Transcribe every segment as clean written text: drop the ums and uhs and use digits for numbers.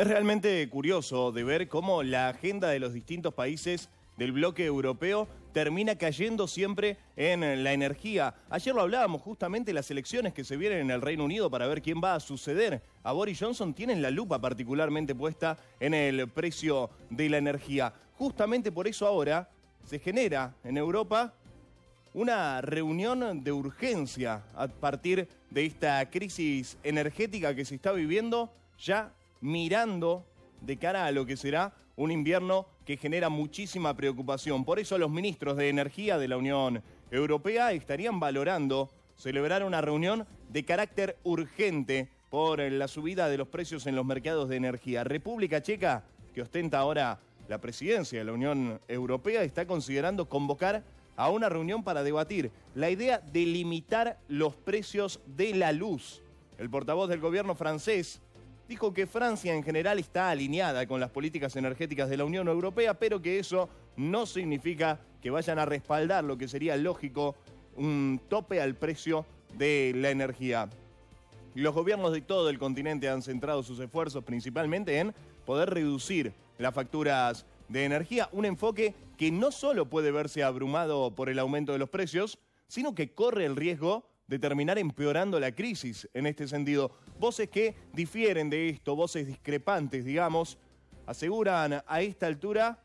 Es realmente curioso de ver cómo la agenda de los distintos países del bloque europeo termina cayendo siempre en la energía. Ayer lo hablábamos, justamente las elecciones que se vienen en el Reino Unido para ver quién va a suceder a Boris Johnson tienen la lupa particularmente puesta en el precio de la energía. Justamente por eso ahora se genera en Europa una reunión de urgencia a partir de esta crisis energética que se está viviendo, ya mirando de cara a lo que será un invierno que genera muchísima preocupación. Por eso los ministros de Energía de la Unión Europea estarían valorando celebrar una reunión de carácter urgente por la subida de los precios en los mercados de energía. República Checa, que ostenta ahora la presidencia de la Unión Europea, está considerando convocar a una reunión para debatir la idea de limitar los precios de la luz. El portavoz del gobierno francés dijo que Francia en general está alineada con las políticas energéticas de la Unión Europea, pero que eso no significa que vayan a respaldar lo que sería lógico, un tope al precio de la energía. Los gobiernos de todo el continente han centrado sus esfuerzos principalmente en poder reducir las facturas de energía, un enfoque que no solo puede verse abrumado por el aumento de los precios, sino que corre el riesgo de terminar empeorando la crisis en este sentido. Voces que difieren de esto, voces discrepantes, digamos, aseguran a esta altura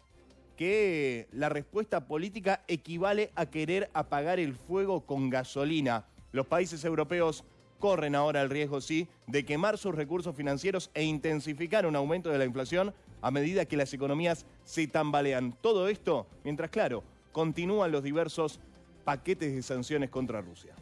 que la respuesta política equivale a querer apagar el fuego con gasolina. Los países europeos corren ahora el riesgo, sí, de quemar sus recursos financieros e intensificar un aumento de la inflación a medida que las economías se tambalean. Todo esto, mientras, claro, continúan los diversos paquetes de sanciones contra Rusia.